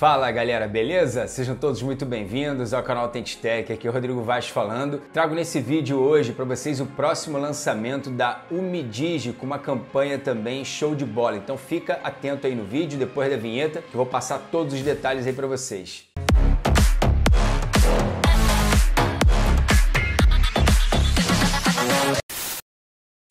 Fala galera, beleza? Sejam todos muito bem-vindos ao canal AuthentiTech, aqui é o Rodrigo Vaz falando. Trago nesse vídeo hoje para vocês o próximo lançamento da UMIDIGI com uma campanha também show de bola. Então fica atento aí no vídeo, depois da vinheta, que eu vou passar todos os detalhes aí para vocês.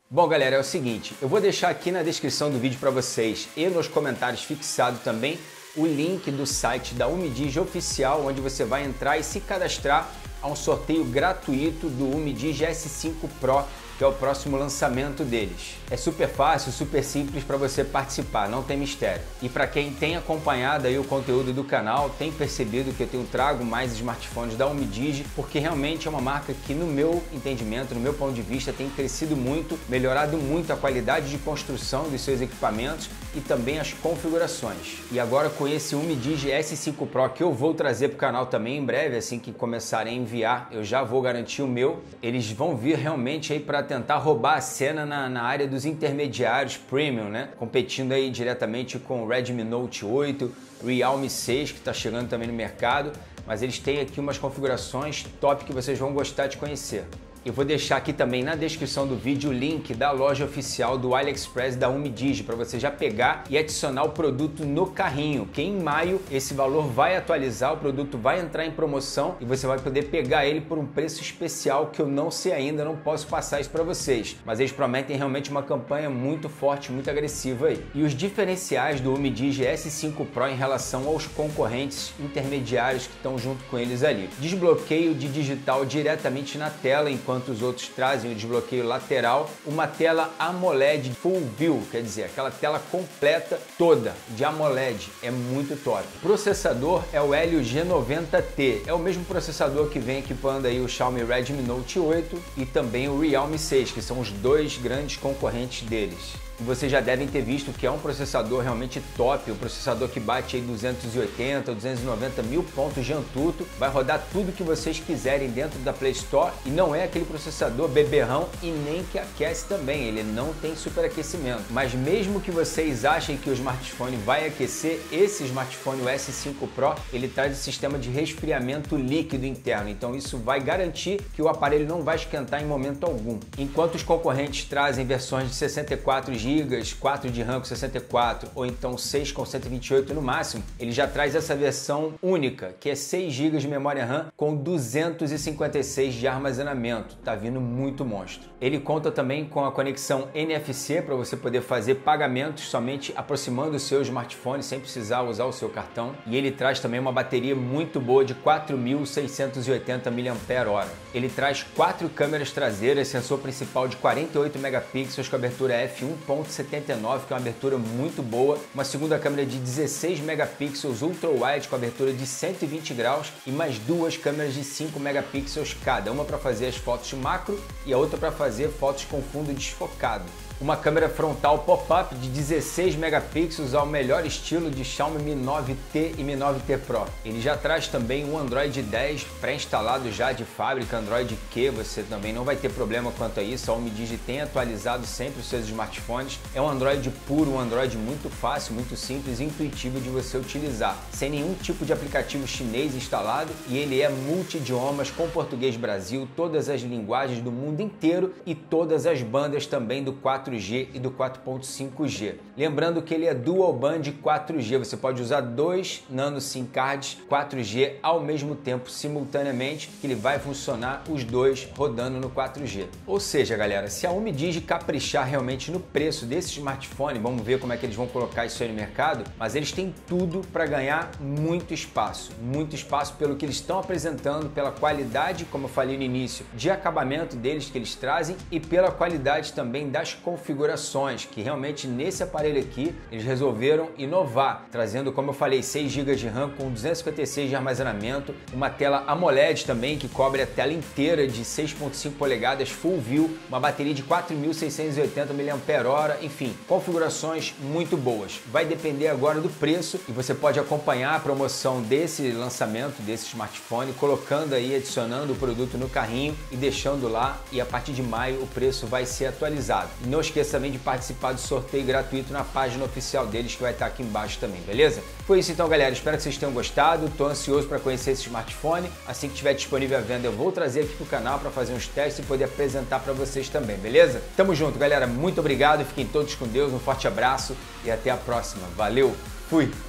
Bom galera, é o seguinte, eu vou deixar aqui na descrição do vídeo para vocês e nos comentários fixado também o link do site da UMIDIGI oficial, onde você vai entrar e se cadastrar a um sorteio gratuito do UMIDIGI S5 Pro, que é o próximo lançamento deles. É super fácil, super simples para você participar, não tem mistério. E para quem tem acompanhado aí o conteúdo do canal, tem percebido que eu trago mais smartphones da UMIDIGI, porque realmente é uma marca que, no meu entendimento, no meu ponto de vista, tem crescido muito, melhorado muito a qualidade de construção dos seus equipamentos e também as configurações. E agora com esse UMIDIGI S5 Pro, que eu vou trazer para o canal também em breve, assim que começarem a enviar, eu já vou garantir o meu. Eles vão vir realmente aí para tentar roubar a cena na área dos intermediários premium, né? Competindo aí diretamente com o Redmi Note 8, Realme 6, que está chegando também no mercado, mas eles têm aqui umas configurações top que vocês vão gostar de conhecer. Eu vou deixar aqui também na descrição do vídeo o link da loja oficial do AliExpress da UMIDIGI para você já pegar e adicionar o produto no carrinho, que em maio esse valor vai atualizar, o produto vai entrar em promoção e você vai poder pegar ele por um preço especial que eu não sei ainda, não posso passar isso para vocês, mas eles prometem realmente uma campanha muito forte, muito agressiva aí. E os diferenciais do UMIDIGI S5 Pro em relação aos concorrentes intermediários que estão junto com eles ali. Desbloqueio de digital diretamente na tela, enquanto os outros trazem o desbloqueio lateral, uma tela AMOLED Full View, quer dizer, aquela tela completa toda de AMOLED, é muito top. Processador é o Helio G90T, é o mesmo processador que vem equipando aí o Xiaomi Redmi Note 8 e também o Realme 6, que são os dois grandes concorrentes deles. Vocês já devem ter visto que é um processador realmente top, um processador que bate aí 280, 290 mil pontos de AnTuTu, vai rodar tudo que vocês quiserem dentro da Play Store e não é aquele processador beberrão e nem que aquece também, ele não tem superaquecimento. Mas mesmo que vocês achem que o smartphone vai aquecer, esse smartphone, o S5 Pro, ele traz o sistema de resfriamento líquido interno, então isso vai garantir que o aparelho não vai esquentar em momento algum. Enquanto os concorrentes trazem versões de 64 GB, 4 de RAM com 64 ou então 6 com 128 no máximo, ele já traz essa versão única, que é 6 GB de memória RAM com 256 de armazenamento. Tá vindo muito monstro. Ele conta também com a conexão NFC para você poder fazer pagamentos somente aproximando o seu smartphone sem precisar usar o seu cartão. E ele traz também uma bateria muito boa de 4.680 mAh. Ele traz 4 câmeras traseiras, sensor principal de 48 megapixels com abertura f1.79, que é uma abertura muito boa, uma segunda câmera de 16 megapixels ultra-wide com abertura de 120 graus e mais duas câmeras de 5 megapixels cada, uma para fazer as fotos macro e a outra para fazer fotos com fundo desfocado. Uma câmera frontal pop-up de 16 megapixels ao melhor estilo de Xiaomi Mi 9T e Mi 9T Pro. Ele já traz também um Android 10 pré-instalado já de fábrica, Android Q, você também não vai ter problema quanto a isso, a UMIDIGI tem atualizado sempre os seus smartphones. É um Android puro, um Android muito fácil, muito simples e intuitivo de você utilizar, sem nenhum tipo de aplicativo chinês instalado, e ele é multi-idiomas com português Brasil, todas as linguagens do mundo inteiro e todas as bandas também do 4G e do 4.5G. Lembrando que ele é dual band 4G, você pode usar dois nano SIM cards 4G ao mesmo tempo, simultaneamente, que ele vai funcionar os dois rodando no 4G. Ou seja, galera, se a UMIDIGI caprichar realmente no preço desse smartphone, vamos ver como é que eles vão colocar isso aí no mercado, mas eles têm tudo para ganhar muito espaço pelo que eles estão apresentando, pela qualidade, como eu falei no início, de acabamento deles que eles trazem e pela qualidade também das configurações, que realmente nesse aparelho aqui eles resolveram inovar, trazendo, como eu falei, 6 GB de RAM com 256 de armazenamento, uma tela AMOLED também que cobre a tela inteira de 6.5 polegadas Full View, uma bateria de 4.680 mAh, enfim, configurações muito boas. Vai depender agora do preço e você pode acompanhar a promoção desse lançamento, desse smartphone, colocando aí, adicionando o produto no carrinho e deixando lá, e a partir de maio o preço vai ser atualizado. Nos esqueça também de participar do sorteio gratuito na página oficial deles, que vai estar aqui embaixo também, beleza? Foi isso então, galera. Espero que vocês tenham gostado. Estou ansioso para conhecer esse smartphone. Assim que estiver disponível à venda, eu vou trazer aqui para o canal para fazer uns testes e poder apresentar para vocês também, beleza? Tamo junto, galera. Muito obrigado. Fiquem todos com Deus. Um forte abraço e até a próxima. Valeu. Fui.